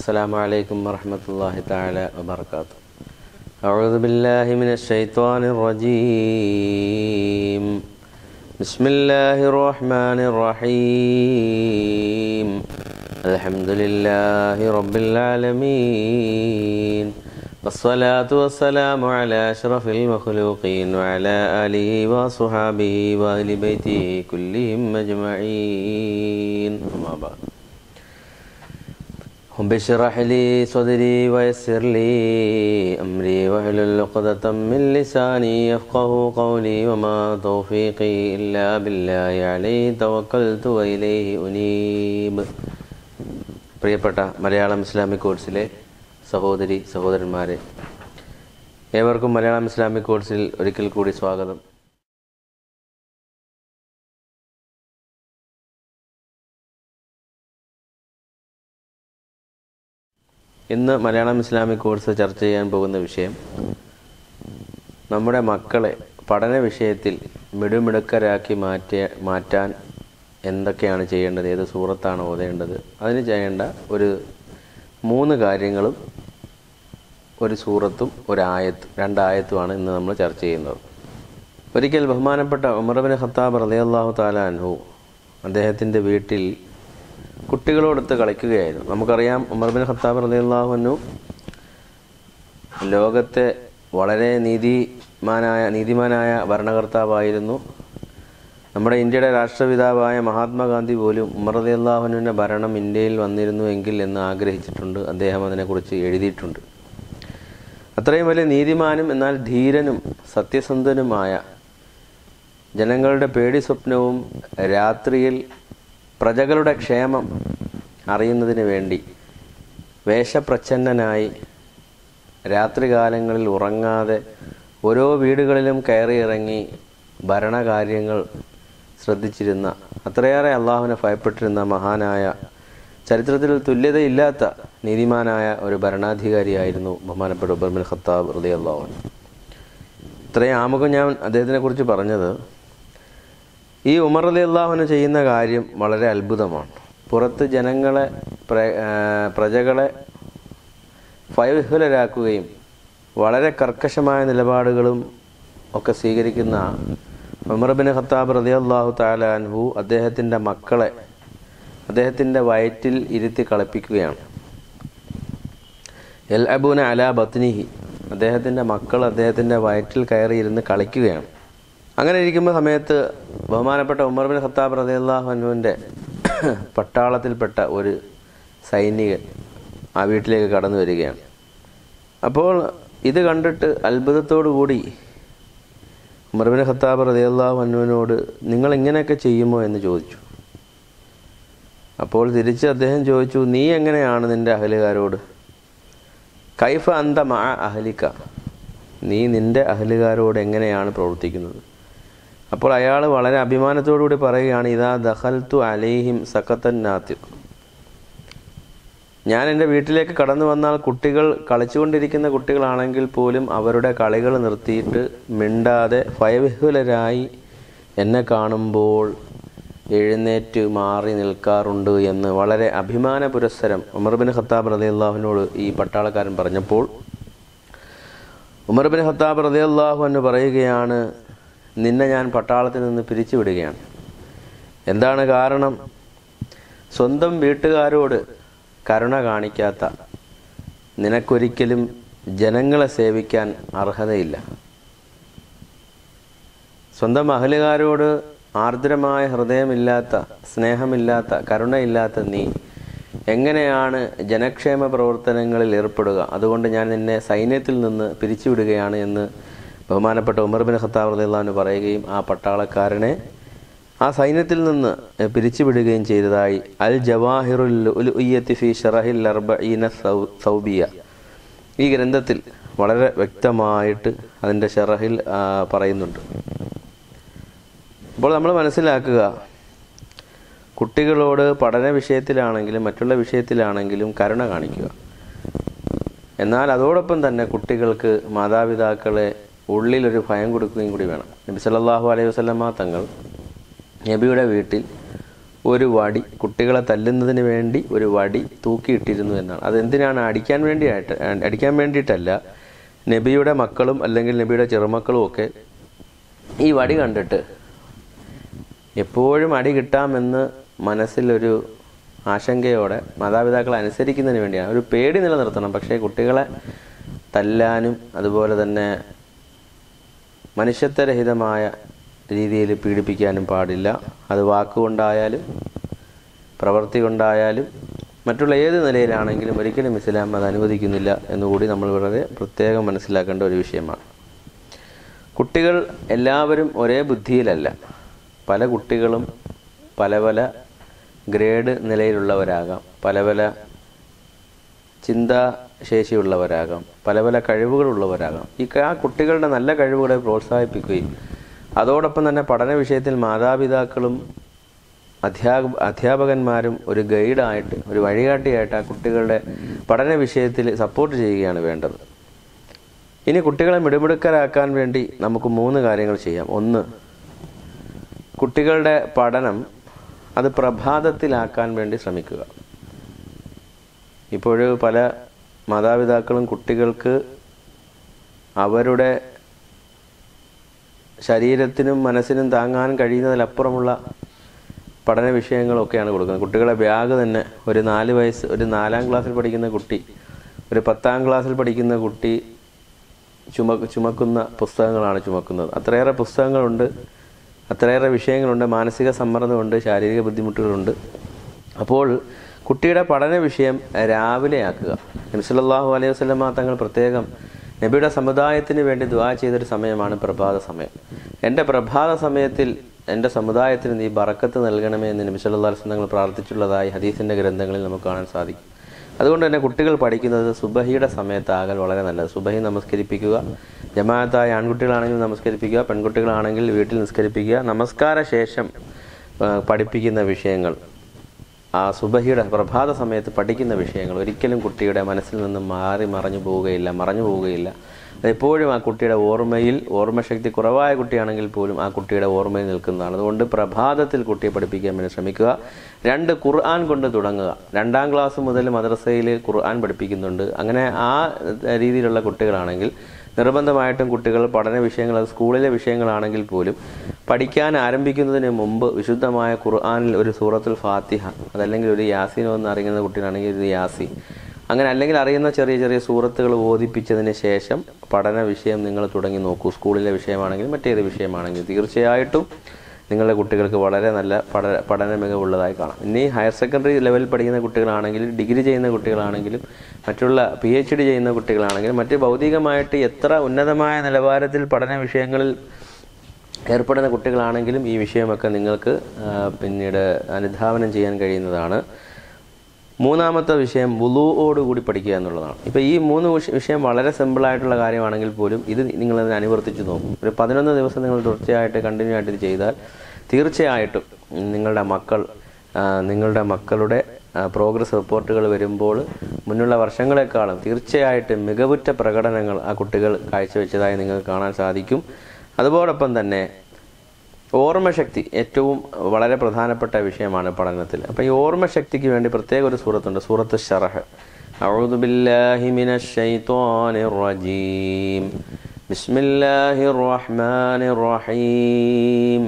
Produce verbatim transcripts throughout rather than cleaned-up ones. السلام عليكم ورحمة الله تعالى وبركاته. أعوذ بالله من الشيطان الرجيم. بسم الله الرحمن الرحيم. الحمد لله رب العالمين، والصلاة والسلام على أشرف المخلوقين وعلى آله وصحابه وأهل بيته كلهم أجمعين. رب اشرح لي صدري ويسر لي أمري واحلل عقدة من لساني يفقه قولي، وما توفيقي إلا بالله عليه توكلت وإليه أنيب. പ്രിയപ്പെട്ട മലയാളം ഇസ്ലാമിക് കോഴ്സിലെ സഹോദരി സഹോദരന്മാരെ, ഏവർക്കും മലയാളം ഇസ്ലാമിക് കോഴ്സിൽ ഒരിക്കൽ കൂടി സ്വാഗതം. ഇന്ന് മലയാളം ഇസ്ലാമിക് കോഴ്സ് ചർച്ച ചെയ്യാൻ പോകുന്ന വിഷയം, നമ്മുടെ മക്കളെ പഠന വിഷയത്തിൽ മിടുമിടുക്കരാക്കി മാറ്റിയ മാറ്റാൻ എന്തൊക്കെയാണ് ചെയ്യേണ്ടത്, ഏത് സൂറത്താണ് ഓതേണ്ടത്, അതിന് ചെയ്യേണ്ട ഒരു മൂന്ന് കാര്യങ്ങളും ഒരു സൂറത്തും ഒരായത്തും രണ്ടായത്തുമാണ് ഇന്ന് നമ്മൾ ചർച്ച ചെയ്യുന്നത്. ഒരിക്കൽ ബഹുമാനപ്പെട്ട ഉമർ ഇബ്നു ഖത്താബ് റളിയല്ലാഹു തആല അൻഹു അദ്ദേഹത്തിൻ്റെ വീട്ടിൽ കുട്ടികളോടൊത്ത് കളിക്കുകയായിരുന്നു. നമുക്കറിയാം, ഉമർ ഇബ്നു ഖത്താബ് റളിയല്ലാഹു അൻഹു ലോകത്തെ വളരെ നീതിമാനായ നീതിമാനായ ഭരണകർത്താവായിരുന്നു. നമ്മുടെ ഇന്ത്യയുടെ രാഷ്ട്രപിതാവായ മഹാത്മാഗാന്ധി പോലും ഉമർ റളിയല്ലാഹു അൻഹുവിൻ്റെ ഭരണം ഇന്ത്യയിൽ വന്നിരുന്നുവെങ്കിൽ എന്ന് ആഗ്രഹിച്ചിട്ടുണ്ട്. അദ്ദേഹം അതിനെക്കുറിച്ച് എഴുതിയിട്ടുണ്ട്. അത്രയും വലിയ നീതിമാനും എന്നാൽ ധീരനും സത്യസന്ധനുമായ, ജനങ്ങളുടെ പേടി സ്വപ്നവും രാത്രിയിൽ പ്രജകളുടെ ക്ഷേമം അറിയുന്നതിന് വേണ്ടി വേഷപ്രച്ഛന്നനായി രാത്രികാലങ്ങളിൽ ഉറങ്ങാതെ ഓരോ വീടുകളിലും കയറിയിറങ്ങി ഭരണകാര്യങ്ങൾ ശ്രദ്ധിച്ചിരുന്ന, അത്രയേറെ അള്ളാഹുവിനെ ഭയപ്പെട്ടിരുന്ന മഹാനായ, ചരിത്രത്തിൽ തുല്യതയില്ലാത്ത നീതിമാനായ ഒരു ഭരണാധികാരിയായിരുന്നു ബഹുമാനപ്പെട്ട ഉമർ ഇബ്നു ഖത്താബ് റളിയല്ലാഹു അൻഹു. ഇത്രയും ആമുഖം ഞാൻ അദ്ദേഹത്തിനെ കുറിച്ച് പറഞ്ഞത്. ഈ ഉമർ റളിയല്ലാഹു അൻഹു ചെയ്യുന്ന കാര്യം വളരെ അത്ഭുതമാണ്. പുറത്ത് ജനങ്ങളെ പ്രജകളെ ഭയവിഹ്വലരാക്കുകയും വളരെ കർക്കശമായ നിലപാടുകളും ഒക്കെ സ്വീകരിക്കുന്ന ഉമർ ഇബ്നു ഖത്താബ് റളിയല്ലാഹു തആല അൻഹു അദ്ദേഹത്തിൻ്റെ മക്കളെ അദ്ദേഹത്തിൻ്റെ വയറ്റിൽ ഇരുത്തി കളിപ്പിക്കുകയാണ്. യൽഅബൂന അലാ ബത്നിഹി, അദ്ദേഹത്തിൻ്റെ മക്കൾ അദ്ദേഹത്തിൻ്റെ വയറ്റിൽ കയറിയിരുന്ന് കളിക്കുകയാണ്. അങ്ങനെ ഇരിക്കുന്ന സമയത്ത് ബഹുമാനപ്പെട്ട ഉമർ ഇബ്നു ഖത്താബ് റളിയല്ലാഹു അൻഹുവിൻ്റെ പട്ടാളത്തിൽപ്പെട്ട ഒരു സൈനികൻ ആ വീട്ടിലേക്ക് കടന്നു വരികയാണ്. അപ്പോൾ ഇത് കണ്ടിട്ട് അത്ഭുതത്തോടു കൂടി ഉമർ ഇബ്നു ഖത്താബ് റളിയല്ലാഹു അൻഹുവിനോട് നിങ്ങൾ ഇങ്ങനെയൊക്കെ ചെയ്യുമോ എന്ന് ചോദിച്ചു. അപ്പോൾ തിരിച്ച് അദ്ദേഹം ചോദിച്ചു, നീ എങ്ങനെയാണ് നിൻ്റെ അഹലുകാരോട്, കൈഫ അന്ത മഅ അഹലിക, നീ നിൻ്റെ അഹലുകാരോട് എങ്ങനെയാണ് പ്രവർത്തിക്കുന്നത്? അപ്പോൾ അയാൾ വളരെ അഭിമാനത്തോടു കൂടി പറയുകയാണ്, ഇതാ ദഖൽതു അലൈഹിം സഖത്തൻ നാതിഖ്, ഞാൻ എൻ്റെ വീട്ടിലേക്ക് കടന്നു വന്നാൽ കുട്ടികൾ കളിച്ചുകൊണ്ടിരിക്കുന്ന കുട്ടികളാണെങ്കിൽ പോലും അവരുടെ കളികൾ നിർത്തിയിട്ട് മിണ്ടാതെ ഭയവിഹ്വലരായി എന്നെ കാണുമ്പോൾ എഴുന്നേറ്റ് മാറി നിൽക്കാറുണ്ട് എന്ന് വളരെ അഭിമാന പുരസ്സരം ഉമർ ഇബ്നു ഖത്താബ് റളിയല്ലാഹുവിനോട് ഈ പട്ടാളക്കാരൻ പറഞ്ഞപ്പോൾ ഉമർ ഇബ്നു ഖത്താബ് റളിയല്ലാഹു അൻഹു പറയുകയാണ്, നിന്നെ ഞാൻ പട്ടാളത്തിൽ നിന്ന് പിരിച്ചുവിടുകയാണ്. എന്താണ് കാരണം? സ്വന്തം വീട്ടുകാരോട് കരുണ കാണിക്കാത്ത നിനക്കൊരിക്കലും ജനങ്ങളെ സേവിക്കാൻ അർഹതയില്ല. സ്വന്തം അഹലുകാരോട് ആർദ്രമായ ഹൃദയമില്ലാത്ത, സ്നേഹമില്ലാത്ത, കരുണയില്ലാത്ത നീ എങ്ങനെയാണ് ജനക്ഷേമ പ്രവർത്തനങ്ങളിൽ ഏർപ്പെടുക? അതുകൊണ്ട് ഞാൻ നിന്നെ സൈന്യത്തിൽ നിന്ന് പിരിച്ചുവിടുകയാണ് എന്ന് ബഹുമാനപ്പെട്ട ഉമർ ഇബ്നു ഖത്താബ് റളിയല്ലാഹു അൻഹു പറയുകയും ആ പട്ടാളക്കാരനെ ആ സൈന്യത്തിൽ നിന്ന് പിരിച്ചുവിടുകയും ചെയ്തതായി അൽ ജവാഹിറുൽ ലുഅ്യത്തി ഫീ ശറഹിൽ അർബഈന സൗബിയ ഈ ഗ്രന്ഥത്തിൽ വളരെ വ്യക്തമായിട്ട് അതിൻ്റെ ശറഹിൽ പറയുന്നുണ്ട്. അപ്പോൾ നമ്മൾ മനസ്സിലാക്കുക, കുട്ടികളോട് പഠന വിഷയത്തിലാണെങ്കിലും മറ്റുള്ള വിഷയത്തിലാണെങ്കിലും കരുണ കാണിക്കുക. എന്നാൽ അതോടൊപ്പം തന്നെ കുട്ടികൾക്ക് മാതാപിതാക്കളെ ഉള്ളിലൊരു ഭയം കൊടുക്കുകയും കൂടി വേണം. നബി സല്ലല്ലാഹു അലൈഹി വസല്ലമ തങ്ങൾ നബിയുടെ വീട്ടിൽ ഒരു വടി കുട്ടികളെ തല്ലുന്നതിനു വേണ്ടി ഒരു വടി തൂക്കിയിട്ടിരുന്നു എന്നാണ്. അതെന്തിനാണ്? അടിക്കാൻ വേണ്ടിയായിട്ട് അടിക്കാൻ വേണ്ടിയിട്ടല്ല. നബിയുടെ മക്കളും അല്ലെങ്കിൽ നബിയുടെ ചെറുമക്കളും ഒക്കെ ഈ വടി കണ്ടിട്ട് എപ്പോഴും അടി കിട്ടാമെന്ന് മനസ്സിലൊരു ആശങ്കയോടെ മാതാപിതാക്കളെ അനുസരിക്കുന്നതിന് വേണ്ടിയാണ്. ഒരു പേടി നിലനിർത്തണം. പക്ഷേ കുട്ടികളെ തല്ലാനും അതുപോലെ തന്നെ മനുഷ്യത്വരഹിതമായ രീതിയിൽ പീഡിപ്പിക്കാനും പാടില്ല. അത് വാക്കുകൊണ്ടായാലും പ്രവൃത്തി കൊണ്ടായാലും മറ്റുള്ള ഏത് നിലയിലാണെങ്കിലും ഒരിക്കലും ഇസ്ലാം അത് അനുവദിക്കുന്നില്ല എന്നുകൂടി നമ്മൾ വളരെ പ്രത്യേകം മനസ്സിലാക്കേണ്ട ഒരു വിഷയമാണ്. കുട്ടികൾ എല്ലാവരും ഒരേ ബുദ്ധിയിലല്ല. പല കുട്ടികളും പല പല ഗ്രേഡ് നിലയിലുള്ളവരാകാം, പല പല ചിന്താശേഷിയുള്ളവരാകാം, പല പല കഴിവുകളുള്ളവരാകാം. ഈ ആ കുട്ടികളുടെ നല്ല കഴിവുകളെ പ്രോത്സാഹിപ്പിക്കുകയും അതോടൊപ്പം തന്നെ പഠന വിഷയത്തിൽ മാതാപിതാക്കളും അധ്യാപ അധ്യാപകന്മാരും ഒരു ഗൈഡായിട്ട് ഒരു വഴികാട്ടിയായിട്ട് ആ കുട്ടികളുടെ പഠന വിഷയത്തിൽ സപ്പോർട്ട് ചെയ്യുകയാണ് വേണ്ടത്. ഇനി കുട്ടികളെ മിടുമിടുക്കരാക്കാൻ വേണ്ടി നമുക്ക് മൂന്ന് കാര്യങ്ങൾ ചെയ്യാം. ഒന്ന്, കുട്ടികളുടെ പഠനം അത് പ്രഭാതത്തിലാക്കാൻ വേണ്ടി ശ്രമിക്കുക. ഇപ്പോൾ പല മാതാപിതാക്കളും കുട്ടികൾക്ക് അവരുടെ ശരീരത്തിനും മനസ്സിനും താങ്ങാൻ കഴിയുന്നതിലപ്പുറമുള്ള പഠന വിഷയങ്ങളൊക്കെയാണ് കൊടുക്കുന്നത്. കുട്ടികളെ ബാഗ് തന്നെ ഒരു നാല് വയസ്സ് ഒരു നാലാം ക്ലാസ്സിൽ പഠിക്കുന്ന കുട്ടി, ഒരു പത്താം ക്ലാസ്സിൽ പഠിക്കുന്ന കുട്ടി ചുമ ചുമക്കുന്ന പുസ്തകങ്ങളാണ് ചുമക്കുന്നത്. അത്രയേറെ പുസ്തകങ്ങളുണ്ട്, അത്രയേറെ വിഷയങ്ങളുണ്ട്, മാനസിക സമ്മർദ്ദമുണ്ട്, ശാരീരിക ബുദ്ധിമുട്ടുകളുണ്ട്. അപ്പോൾ കുട്ടിയുടെ പഠന വിഷയം രാവിലെ ആക്കുക. നബി സല്ലല്ലാഹു അലൈഹി വസല്ലമ തങ്ങൾ പ്രത്യേകം നബിയുടെ സമുദായത്തിന് വേണ്ടി ദുആ ചെയ്തൊരു സമയമാണ് പ്രഭാത സമയം. എൻ്റെ പ്രഭാത സമയത്തിൽ എൻ്റെ സമുദായത്തിന് നീ ബറക്കത്ത് നൽകണമേ എന്ന് നബി സല്ലല്ലാഹു അലൈഹി വസല്ലമ തങ്ങൾ പ്രാർത്ഥിച്ചുള്ളതായി ഹദീസിൻ്റെ ഗ്രന്ഥങ്ങളിൽ നമുക്ക് കാണാൻ സാധിക്കും. അതുകൊണ്ട് തന്നെ കുട്ടികൾ പഠിക്കുന്നത് സുബഹിയുടെ സമയത്താകൽ വളരെ നല്ലത്. സുബഹി നമസ്കരിപ്പിക്കുക. ജമാഅത്തായ ആൺകുട്ടികളാണെങ്കിൽ നമസ്കരിപ്പിക്കുക, പെൺകുട്ടികളാണെങ്കിൽ വീട്ടിൽ നിസ്കരിപ്പിക്കുക. നമസ്കാര ശേഷം പഠിപ്പിക്കുന്ന വിഷയങ്ങൾ, ആ സുബഹിയുടെ പ്രഭാത സമയത്ത് പഠിക്കുന്ന വിഷയങ്ങൾ ഒരിക്കലും കുട്ടിയുടെ മനസ്സിൽ നിന്നും മാറി മറഞ്ഞു പോവുകയില്ല, മറഞ്ഞു പോവുകയില്ല. അതെപ്പോഴും ആ കുട്ടിയുടെ ഓർമ്മയിൽ, ഓർമ്മശക്തി കുറവായ കുട്ടിയാണെങ്കിൽ പോലും ആ കുട്ടിയുടെ ഓർമ്മയിൽ നിൽക്കുന്നതാണ്. അതുകൊണ്ട് പ്രഭാതത്തിൽ കുട്ടിയെ പഠിപ്പിക്കാൻ വേണ്ടി ശ്രമിക്കുക. രണ്ട്, ഖുർആൻ കൊണ്ട് തുടങ്ങുക. രണ്ടാം ക്ലാസ് മുതൽ മദ്രസയിൽ ഖുർആൻ പഠിപ്പിക്കുന്നുണ്ട്. അങ്ങനെ ആ രീതിയിലുള്ള കുട്ടികളാണെങ്കിൽ നിർബന്ധമായിട്ടും കുട്ടികൾ പഠന വിഷയങ്ങൾ, അത് സ്കൂളിലെ വിഷയങ്ങളാണെങ്കിൽ പോലും പഠിക്കാൻ ആരംഭിക്കുന്നതിന് മുമ്പ് വിശുദ്ധമായ ഖുർആനിൽ ഒരു സൂറത്തുൽ ഫാത്തിഹ, അതല്ലെങ്കിൽ ഒരു യാസീനോ എന്ന് അറിയുന്ന കുട്ടികളാണെങ്കിൽ ഒരു യാസീൻ, അങ്ങനെ അല്ലെങ്കിൽ അറിയുന്ന ചെറിയ ചെറിയ സൂറത്തുകൾ ബോധിപ്പിച്ചതിന് ശേഷം പഠന വിഷയം നിങ്ങൾ തുടങ്ങി നോക്കൂ. സ്കൂളിലെ വിഷയമാണെങ്കിലും മറ്റേത് വിഷയമാണെങ്കിലും തീർച്ചയായിട്ടും നിങ്ങളുടെ കുട്ടികൾക്ക് വളരെ നല്ല പഠന പഠന മികവുള്ളതായി കാണാം. ഇനി ഹയർ സെക്കൻഡറി ലെവലിൽ പഠിക്കുന്ന കുട്ടികളാണെങ്കിലും ഡിഗ്രി ചെയ്യുന്ന കുട്ടികളാണെങ്കിലും മറ്റുള്ള പി എച്ച് ഡി ചെയ്യുന്ന കുട്ടികളാണെങ്കിലും മറ്റ് ഭൗതികമായിട്ട് എത്ര ഉന്നതമായ നിലവാരത്തിൽ പഠന വിഷയങ്ങളിൽ ഏർപ്പെടുന്ന കുട്ടികളാണെങ്കിലും ഈ വിഷയമൊക്കെ നിങ്ങൾക്ക് പിന്നീട് അനുധാവനം ചെയ്യാൻ കഴിയുന്നതാണ്. മൂന്നാമത്തെ വിഷയം വുളൂഓടുകൂടി പഠിക്കുക എന്നുള്ളതാണ്. ഇപ്പോൾ ഈ മൂന്ന് വിഷയം വളരെ സിമ്പിളായിട്ടുള്ള കാര്യമാണെങ്കിൽ പോലും ഇത് നിങ്ങളതിനെ അനുവർത്തിച്ച് നോക്കും. ഒരു പതിനൊന്ന് ദിവസം നിങ്ങൾ തുടർച്ചയായിട്ട് കണ്ടിന്യൂ ആയിട്ട് ഇത് ചെയ്താൽ തീർച്ചയായിട്ടും നിങ്ങളുടെ മക്കൾ നിങ്ങളുടെ മക്കളുടെ പ്രോഗ്രസ് റിപ്പോർട്ടുകൾ വരുമ്പോൾ മുന്നുള്ള വർഷങ്ങളെക്കാളും തീർച്ചയായിട്ടും മികവുറ്റ പ്രകടനങ്ങൾ ആ കുട്ടികൾ കാഴ്ചവെച്ചതായി നിങ്ങൾക്ക് കാണാൻ സാധിക്കും. അതോടൊപ്പം തന്നെ ഓർമ്മശക്തി ഏറ്റവും വളരെ പ്രധാനപ്പെട്ട വിഷയമാണ് പഠനത്തിൽ. അപ്പോൾ ഈ ഓർമ്മശക്തിക്ക് വേണ്ടി പ്രത്യേക ഒരു സൂറത്തുണ്ട്, സൂറത്ത് ശറഹ്. അഊദു ബില്ലാഹി മിനശ് ശൈത്വാനിർ റജീം. ബിസ്മില്ലാഹിർ റഹ്മാനിർ റഹീം.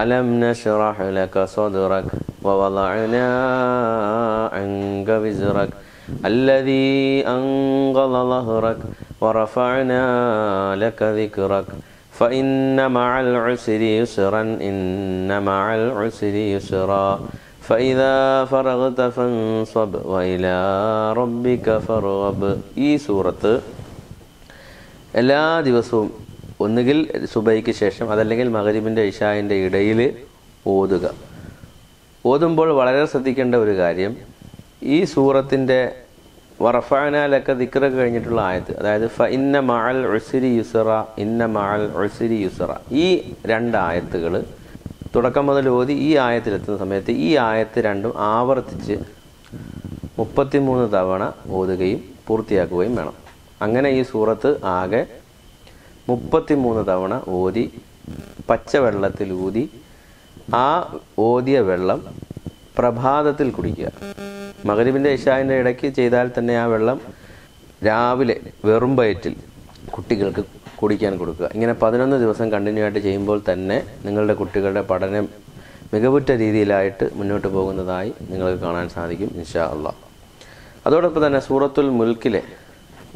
അലം നശ്റഹ് ലക സദ്റക വവളഅനാ അൻക വിസ്റക അല്ലദീ അൻഖദ ളഹ്റക വറഫഅനാ ലക ദിക്റക فإن مع العسر يسرا إن مع العسر يسرا فإذا فرغت فانصب وإلى ربك فارغب. ഈ സൂറത്ത് എല്ലാ ദിവസവും ഒന്നുകിൽ സുബൈക്ക് ശേഷം അതല്ലെങ്കിൽ മഗ്‌രിബിൻ്റെ ഇശാഇൻ്റെ ഇടയിൽ ഓതുക. ഓതുമ്പോൾ വളരെ ശ്രദ്ധിക്കേണ്ട ഒരു കാര്യം, ഈ സൂറത്തിൻ്റെ വറഫഅനാലൊക്കെ ദിക്ര കഴിഞ്ഞിട്ടുള്ള ആയത്ത്, അതായത് ഫ ഇന്ന മഅൽ ഉസ്രി യുസ്റ, ഇന്ന മഅൽ ഉസ്രി യുസ്റ, ഈ രണ്ട് ആയത്തുകൾ തുടക്കം മുതൽ ഓതി ഈ ആയത്തിലെത്തുന്ന സമയത്ത് ഈ ആയത്ത് രണ്ടും ആവർത്തിച്ച് മുപ്പത്തിമൂന്ന് തവണ ഓതുകയും പൂർത്തിയാക്കുകയും വേണം. അങ്ങനെ ഈ സൂറത്ത് ആകെ മുപ്പത്തിമൂന്ന് തവണ ഓതി പച്ചവെള്ളത്തിൽ ഊതി ആ ഓതിയ വെള്ളം പ്രഭാതത്തിൽ കുടിക്കുക. മഗ്‌രിബിന്റെ ഇശാഇന്റെ ഇടയ്ക്ക് ചെയ്താൽ തന്നെ ആ വെള്ളം രാവിലെ വെറും വയറ്റിൽ കുട്ടികൾക്ക് കുടിക്കാൻ കൊടുക്കുക. ഇങ്ങനെ പതിനൊന്ന് ദിവസം കണ്ടിന്യൂ ആയിട്ട് ചെയ്യുമ്പോൾ തന്നെ നിങ്ങളുടെ കുട്ടികളുടെ പഠനം മികവുറ്റ രീതിയിലായിട്ട് മുന്നോട്ട് പോകുന്നതായി നിങ്ങൾക്ക് കാണാൻ സാധിക്കും ഇൻഷാ അള്ളാഹ്. അതോടൊപ്പം തന്നെ സൂറത്തുൽ മുൽക്കിലെ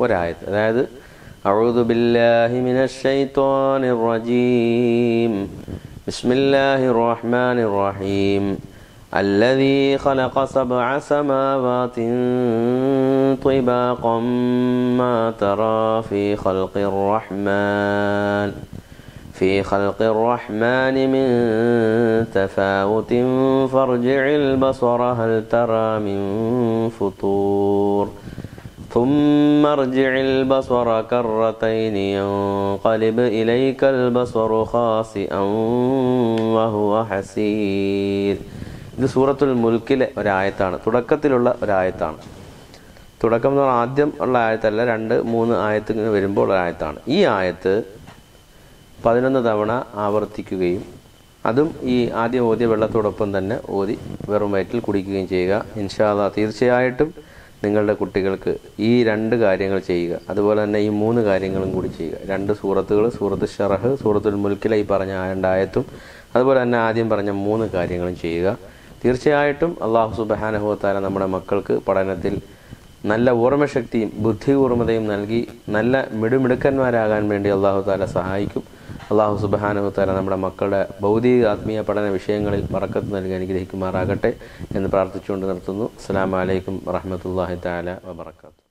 ഒരായത്, അതായത് അഊദു ബില്ലാഹി മിനശ് ശൈത്വാനിർ റജീം ബിസ്മില്ലാഹിർ റഹ്മാനിർ റഹീം അല്ലദീ ഖലഖ സബ്അ സമാവാതിൻ طباقا ما ترى في خلق الرحمن في خلق الرحمن من تفاوت فارجع البصر هل ترى من فطور ثم ارجع البصر كرتين ينقلب إليك البصر خاسئا وهو حسير. ഇത് സൂറത്തുൽ മുൽക്കിലെ ഒരായത്താണ്, തുടക്കത്തിലുള്ള ഒരായത്താണ്. തുടക്കം എന്ന് പറഞ്ഞാൽ ആദ്യം ഉള്ള ആയത്തല്ല, രണ്ട് മൂന്ന് ആയത്ത് ഇങ്ങനെ വരുമ്പോൾ ഉള്ള ആയത്താണ്. ഈ ആയത്ത് പതിനൊന്ന് തവണ ആവർത്തിക്കുകയും അതും ഈ ആദ്യം ഓതിയ വെള്ളത്തോടൊപ്പം തന്നെ ഓതി വെറും വയറ്റിൽ കുടിക്കുകയും ചെയ്യുക ഇൻഷാ അല്ലാഹ്. തീർച്ചയായിട്ടും നിങ്ങളുടെ കുട്ടികൾക്ക് ഈ രണ്ട് കാര്യങ്ങൾ ചെയ്യുക, അതുപോലെ തന്നെ ഈ മൂന്ന് കാര്യങ്ങളും കൂടി ചെയ്യുക. രണ്ട് സൂറത്തുകൾ, സൂറത്ത് ശറഹ്, സൂറത്തുൽ മുൽക്കിലെ ഈ പറഞ്ഞ ആയത്തും അതുപോലെ തന്നെ ആദ്യം പറഞ്ഞ മൂന്ന് കാര്യങ്ങളും ചെയ്യുക. തീർച്ചയായിട്ടും അള്ളാഹു സുബ്ഹാനഹു വതആല നമ്മുടെ മക്കൾക്ക് പഠനത്തിൽ നല്ല ഓർമ്മശക്തിയും ബുദ്ധികൂർമ്മതയും നൽകി നല്ല മിടുമിടുക്കന്മാരാകാൻ വേണ്ടി അള്ളാഹു താല സഹായിക്കും. അള്ളാഹു സുബ്ഹാനഹു വതആല നമ്മുടെ മക്കളുടെ ഭൗതിക ആത്മീയ പഠന വിഷയങ്ങളിൽ ബറക്കത്ത് നൽകി അനുഗ്രഹിക്കുമാറാകട്ടെ എന്ന് പ്രാർത്ഥിച്ചുകൊണ്ട് നിർത്തുന്നു. അസ്സലാമു അലൈക്കും വറഹ്മത്തുള്ളാഹി തആല വബറകാതുഹു.